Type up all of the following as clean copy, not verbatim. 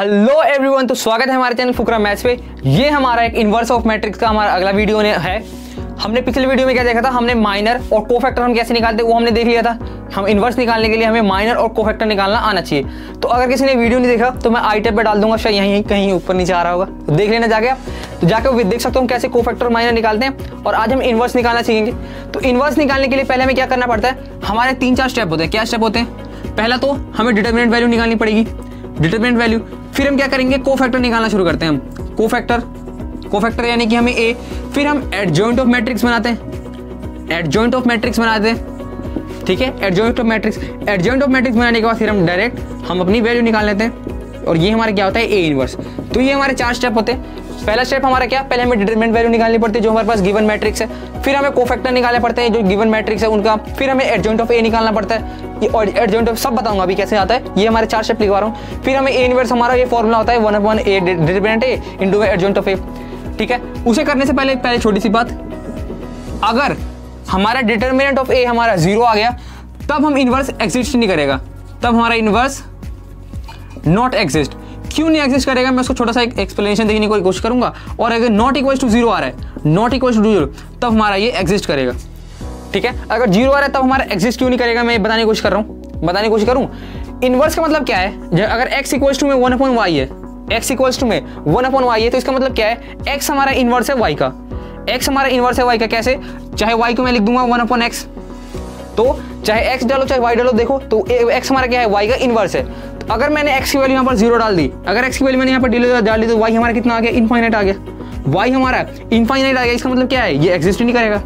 Hello everyone, तो स्वागत है हमारे चैनल फुकरा मैथ्स पे। ये हमारा एक इन्वर्स ऑफ मैट्रिक्स का हमारा अगला वीडियो है। हमने पिछले वीडियो में क्या देखा था, हमने माइनर और कोफैक्टर हम कैसे निकालते वो हमने देख लिया था। हम इन्वर्स निकालने के लिए हमें माइनर और कोफैक्टर निकालना आना चाहिए। तो अगर किसी ने वीडियो नहीं देखा तो मैं आई टैब पे डाल दूंगा, शायद यहीं कहीं ऊपर नीचे आ रहा होगा, तो देख लेना जाके। आप तो जाके देख सकते हो हम कैसे कोफैक्टर और माइनर निकालते हैं। और आज हम इन्वर्स निकालना सीखेंगे। तो इन्वर्स निकालने के लिए पहले हमें क्या करना पड़ता है, हमारे 3-4 स्टेप होते हैं। क्या स्टेप होते हैं? पहला तो हमें डिटरमिनेंट वैल्यू निकालनी पड़ेगी, डिटरमिनेंट वैल्यू। फिर हम क्या करेंगे, कोफैक्टर निकालना शुरू करते हैं। हम कोफैक्टर यानी कि हमें ए। फिर हम एडजॉइंट ऑफ मैट्रिक्स बनाते हैं, एडजॉइंट ऑफ मैट्रिक्स बनाते हैं, ठीक है। एडजॉइंट ऑफ मैट्रिक्स बनाने के बाद फिर हम डायरेक्ट हम अपनी वैल्यू निकाल लेते हैं। और ये हमारा क्या होता है, ए इनवर्स। तो ये हमारे 4 स्टेप होते हैं। पहला स्टेप हमारा क्या, पहले हमें डिटरमिनेंट वैल्यू निकालनी पड़ती है जो हमारे पास गिवन मैट्रिक्स है। फिर हमें कोफैक्टर निकालने पड़ते हैं जो गिवन मैट्रिक्स है उनका। फिर हमें एडजॉइंट ऑफ ए निकालना पड़ता है, और एडजॉइंट ऑफ सब बताऊंगा अभी कैसे आता है। ये हमारे 4 स्टेप लिखवा रहा हूँ। फिर हमें ए इनवर्स, हमारा ये फॉर्मूला होता है 1/1 A determinant A into adjoint of A, ठीक है। उसे करने से पहले छोटी सी बात, अगर हमारा डिटरमिनेंट ऑफ ए हमारा 0 आ गया तब हम इनवर्स एग्जिस्ट नहीं करेगा, तब हमारा इनवर्स नॉट एग्जिस्ट। क्यों नहीं एग्जिस्ट करेगा, मैं उसको छोटा सा एक एक्सप्लेनेशन देने की कोशिश करूंगा। और अगर नॉट इक्वल टू 0 आ रहा है, नॉट इक्वल टू 0, तब हमारा ये एग्जिस्ट करेगा, ठीक है। अगर 0 आ रहा है तब हमारा एग्जिस्ट क्यों नहीं करेगा, मैं बताने की कोशिश कर रहा हूँ, बताने की कोशिश करूँ। इनवर्स का मतलब क्या है, अगर x इक्वल टू में 1/y है, x इक्वल टू में 1/y है, तो इसका मतलब क्या है, x हमारा इनवर्स है y का, x हमारा इनवर्स है y का। कैसे, चाहे y को मैं लिख दूंगा 1/x, तो चाहे x डालो चाहे y डालो, देखो तो x हमारा क्या है, y का इनवर्स है। अगर मैंने x की वैल्यू यहाँ पर 0 डाल दी, अगर x की वैल्यू मैंने यहाँ पर डाल दी, तो y हमारा कितना आ गया, इनफाइनाइट आ गया। y हमारा इनफाइनाइट आ गया, इसका मतलब क्या है, ये एग्जिस्ट नहीं करेगा।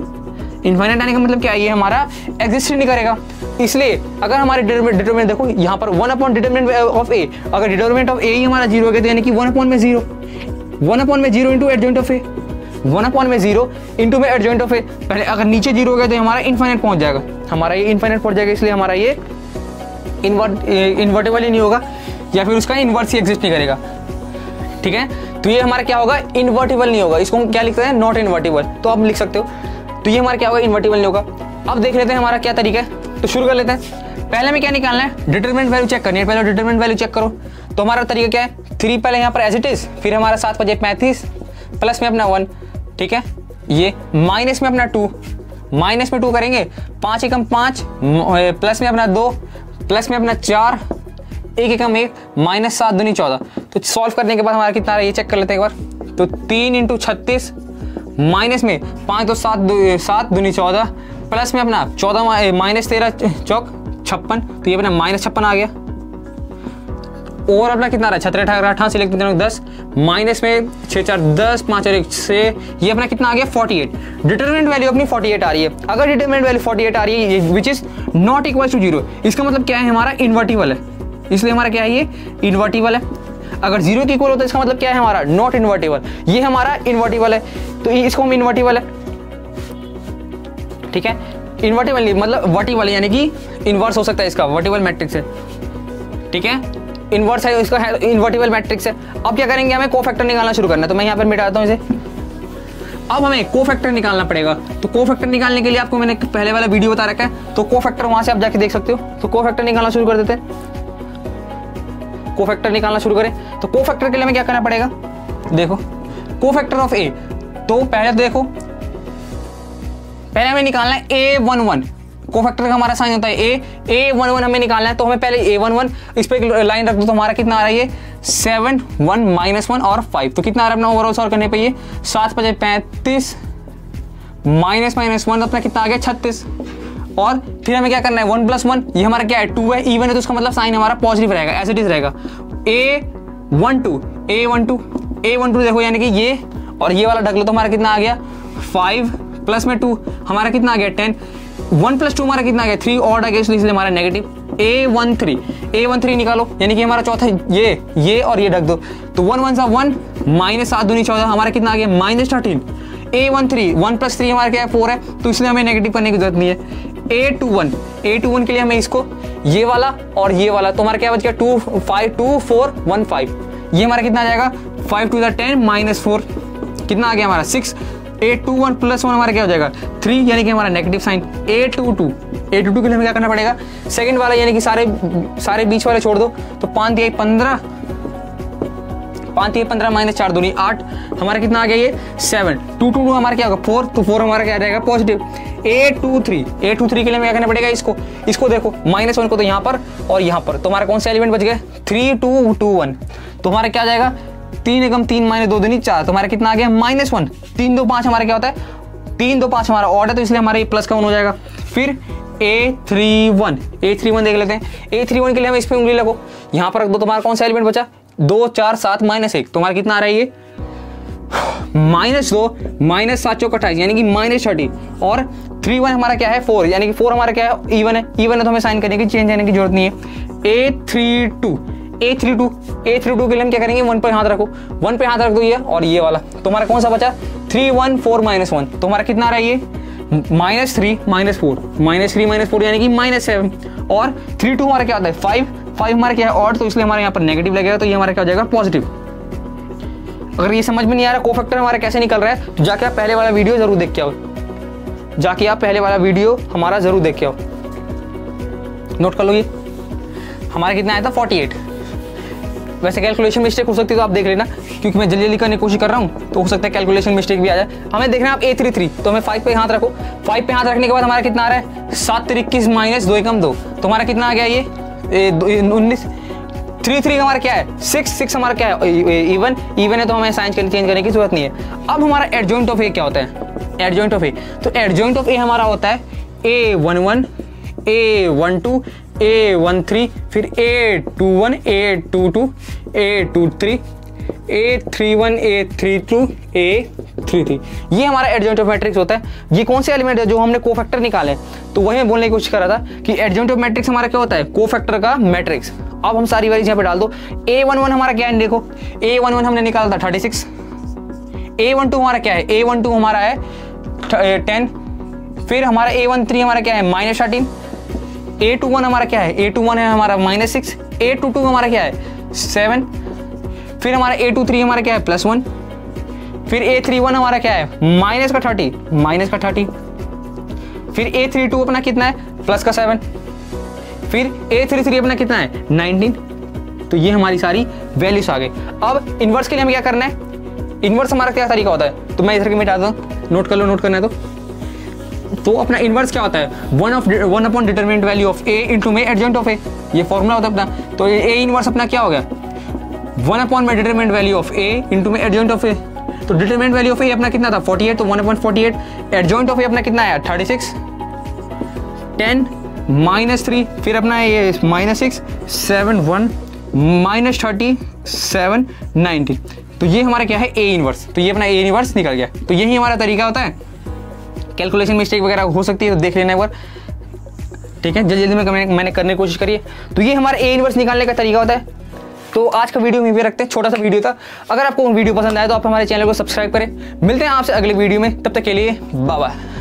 इनफाइनाइट आने का मतलब क्या है, ये हमारा एग्जिस्ट नहीं करेगा। इसलिए अगर हमारे डिटरमिनेंट देखो यहाँ पर 1/, डिटरमिनेंट ऑफ ए, अगर डिटरमिनेंट ऑफ ए ही हमारा 0 हो गया तो यानी कि 1/0 into adjoint of A, 1/0 into में एडजॉइंट ऑफ ए। पहले अगर नीचे 0 हो गया तो हमारा इनफाइनाइट पहुंच जाएगा, हमारा ये इनफाइनाइट पहुंच जाएगा, इसलिए हमारा ये इन्वर्टेबल ही नहीं होगा, या फिर उसका इन्वर्स ही एग्जिस्ट नहीं करेगा, ठीक है। तो ये हमारा क्या होगा, इन्वर्टेबल नहीं होगा। इसको हम क्या लिखते हैं, नॉट इन्वर्टेबल, तो आप लिख सकते हो। तो ये हमारा क्या होगा, इन्वर्टेबल नहीं होगा। अब देख लेते हैं हमारा क्या तरीका है, तो शुरू कर लेते हैं। पहले हमें क्या निकालना है, डिटरमिनेंट वैल्यू चेक करनी है। पहले डिटरमिनेंट वैल्यू चेक करो, तो हमारा तरीका क्या है, 3 पहले यहाँ पर एज इट इज, फिर हमारा 7 × 35 प्लस में अपना 1, ठीक है, ये माइनस में अपना 2, माइनस में 2 करेंगे, 5 × 5 प्लस में अपना 2 प्लस में अपना 4, 1 × 1 माइनस 7×2 = 14। तो सॉल्व करने के बाद हमारा कितना आ रहा है ये चेक कर लेते हैं एक बार। तो 3 × 36 माइनस में 5 × 7 = 7×2 = 14 प्लस में अपना 14 माइनस 13×4 = 56, तो ये अपना -56 आ गया। और अपना कितना रहा, 76 से लेकर 10 माइनस में 6×4 = 10, 5 और 1 = 6, ये अपना कितना आ गया, 48। डिटरमिनेंट वैल्यू अपनी 48 आ रही है। अगर डिटरमिनेंट वैल्यू 48 आ रही है which is not equal to 0, इसका मतलब क्या है, हमारा इन्वर्टिबल है, इसलिए हमारा क्या है, ये इन्वर्टिबल है। अगर 0 के इक्वल होता है इसका मतलब क्या है, हमारा नॉट इन्वर्टिबल, ये हमारा इन्वर्टिबल है, तो इसको हम इन्वर्टिबल है, ठीक है। इन्वर्टिबल मतलब वर्टिबल, यानी कि इन्वर्स हो सकता है, इसका वर्टिबल मैट्रिक्स है, ठीक है, इन्वर्स है इसका, है इन्वर्टिबल मैट्रिक्स है। अब क्या करेंगे, हमें कोफैक्टर निकालना शुरू करना है, तो मैं यहाँ पर मिटाता हूँ इसे। अब हमें कोफैक्टर निकालना पड़ेगा, तो कोफैक्टर निकालने के लिए आपको मैंने पहले वाला वीडियो बता रखा है, तो कोफैक्टर वहां से आप जाके देख सकते हो। तो कोफैक्टर निकालना शुरू कर देते हैं, कोफैक्टर निकालना शुरू करें। तो कोफैक्टर के लिए हमें क्या करना पड़ेगा, देखो कोफैक्टर ऑफ ए, तो पहले देखो पहले हमें निकालना है a11। कोफैक्टर का हमारा साइन होता है ए, a11 हमें निकालना है, तो हमें पहले a11 इस पे एक लाइन रख दो, तो हमारा कितना आ रहा है ये 7, 1 - 1 और 5, तो कितना आ रहा है अपना ओवरऑल सॉल्व करने पे, ये 7 × 35 -1 अपना कितना आ गया, 36। और फिर हमें क्या करना है, 1 + 1 ये हमारा क्या है, 2 है, इवन है, तो उसका मतलब साइन हमारा पॉजिटिव रहेगा, एज इट इज रहेगा। a12 देखो, यानी कि ये और ये वाला ढक लो, तो हमारा कितना आ गया 5 + 2 हमारा कितना आ गया 10, 1 + 2 हमारा कितना आ गया 3, ऑड आ गया इसलिए हमारा नेगेटिव। a13 निकालो, यानी कि हमारा चौथा ये और ये ढक दो, तो 1 × 1 = 1 माइनस 7×2 = 14, हमारा कितना आ गया -13। a13 1 + 3 हमारा क्या है 4 है, तो इसलिए हमें नेगेटिव करने की जरूरत नहीं है। a21 के लिए हमें इसको ये वाला और ये वाला, तो हमारा क्या बच गया 2, 5, 2, 4, 1, 5, ये हमारा कितना आ जाएगा 5×10 -4 कितना आ गया हमारा 6। a21 +1 हमारा क्या हो जाएगा 3, यानी कि हमारा नेगेटिव साइन। a22 के लिए हमें क्या करना पड़ेगा, सेकंड वाला यानी कि सारे बीच वाले छोड़ दो, तो 5×3 = 15 पाँच ये 15 माइनस 4 दूनी 8, हमारा कितना आ गया ये 7। 2 हमारा क्या होगा 4, तो 4 हमारा क्या रहेगा पॉजिटिव। 8 2 3 के लिए हमें क्या करना पड़ेगा, इसको देखो -1 को तो यहाँ पर और यहाँ पर, तो हमारा कौन से एलिमेंट बच गए 3 2 2 1। तो हमारा क्या जाएगा 3 एकम 3 माइनस 2 दूनी 4, तो हमारा कितना आ गया -1। 3 2 5 हमारा क्या होता है 3 2 5 हमारा ऑड है, तो इसलिए हमारा ये प्लस का 1 हो जाएगा। फिर A31 देख लेते हैं। A31 के लिए हमें इस पर उंगली लगो, यहाँ पर रख दो, तुम्हारा कौन सा एलिमेंट बचा 2 4 7 -1, तुम्हारा कितना आ रहा है ये -2 -7 × 28 यानी कि -30। और 3 1 हमारा क्या है 4, यानी कि 4 हमारा क्या है इवन है, तो हमें साइन करने की चेंज करने की जरूरत नहीं है। A32 के लिए हम क्या करेंगे 1 पर हाथ रखो, 1 पे हाथ रख दो ये और ये वाला, तुम्हारा कौन सा बचा 3 1 4 -1, तो हमारा कितना आ रहा है ये -3 -4 यानी कि -7। और 3 2 हमारा क्या आता है 5 हमारा क्या है ऑड, तो इसलिए हमारे यहाँ पर नेगेटिव लगेगा, तो ये हमारा क्या हो जाएगा पॉजिटिव। अगर ये समझ में नहीं आ रहा कोफैक्टर हमारा कैसे निकल रहा है, तो जाके आप पहले वाला वीडियो जरूर देख के आओ, नोट कर लो। ये हमारा कितना आया था 48। वैसे कैलकुलेशन मिस्टेक हो सकती है, तो आप देख लेना, क्योंकि मैं जल्दी जल्दी करने की कोशिश कर रहा हूँ, तो हो सकता है कैलकुलेशन मिस्टेक भी आ जाए। हमें देखना आप A33, तो हमें 5 पे हाथ रखो, 5 पे हाथ रखने के बाद हमारा कितना आ रहा है 7 3 21 माइनस 2 एकम 2, तो हमारा कितना आ गया ये 19। 3 3 हमारा क्या है 6 6 हमारा क्या है इवन है, तो हमें साइन चेंज करने की जरूरत नहीं है। अब हमारा एडजॉइंट ऑफ ए क्या होता है, तो एडजॉइंट ऑफ ए हमारा होता है A11 A12 A13, फिर A21 A22 A23 A31 A32 A33। ये हमारा एडजॉइंट ऑफ मैट्रिक्स होता है। ये कौन से एलिमेंट है जो हमने कोफैक्टर निकाले, तो वही मैं बोलने की कोशिश कर रहा था कि एडजॉइंट ऑफ मैट्रिक्स हमारा क्या होता है कोफैक्टर का मैट्रिक्स। अब हम सारी वाली यहाँ पे डाल दो। A11 हमारा क्या है, देखो A11 हमने निकाला था 36। A12 हमारा क्या है, A12 हमारा है 10। फिर हमारा A13 हमारा क्या है -13। A21 हमारा क्या है, A21 है हमारा -6। A22 हमारा क्या है 7। फिर हमारा A23 हमारा क्या है +1। फिर A31 हमारा क्या है -30। फिर A32 अपना कितना है +7। फिर A33 अपना कितना है 19। तो ये हमारी सारी वैल्यूज आ गई। अब इन्वर्स के लिए हमें क्या करना है, इन्वर्स हमारा क्या तरीका होता है, तो मैं इधर के मिटा देता हूँ, नोट कर लो, नोट करना है तो अपना इन्वर्स क्या होता है 1 upon determinant value of a into में एडजॉइंट ऑफ a, ये फॉर्मूला होता है अपना। तो a इन्वर्स अपना क्या हो गया 1 upon में determinant value of a into में एडजॉइंट ऑफ a। तो डिटरमिनेंट वैल्यू ऑफ a अपना कितना था 48, तो 1 upon 48। एडजॉइंट ऑफ a अपना कितना आया 36 10 -3, फिर अपना ये -6 7 1 -30 7 19। तो ये हमारा क्या है a इन्वर्स, तो ये अपना a इन्वर्स निकल गया। तो यही हमारा तरीका होता है, कैलकुलेशन मिस्टेक वगैरह हो सकती है, तो देख लेना एक बार, ठीक है। जल्दी में मैंने करने की कोशिश करी है। तो ये हमारा a इन्वर्स निकालने का तरीका होता है। तो आज का वीडियो यहीं पे रखते हैं, छोटा सा वीडियो था। अगर आपको वीडियो पसंद आया तो आप हमारे चैनल को सब्सक्राइब करें। मिलते हैं आपसे अगले वीडियो में, तब तक के लिए बाय बाय।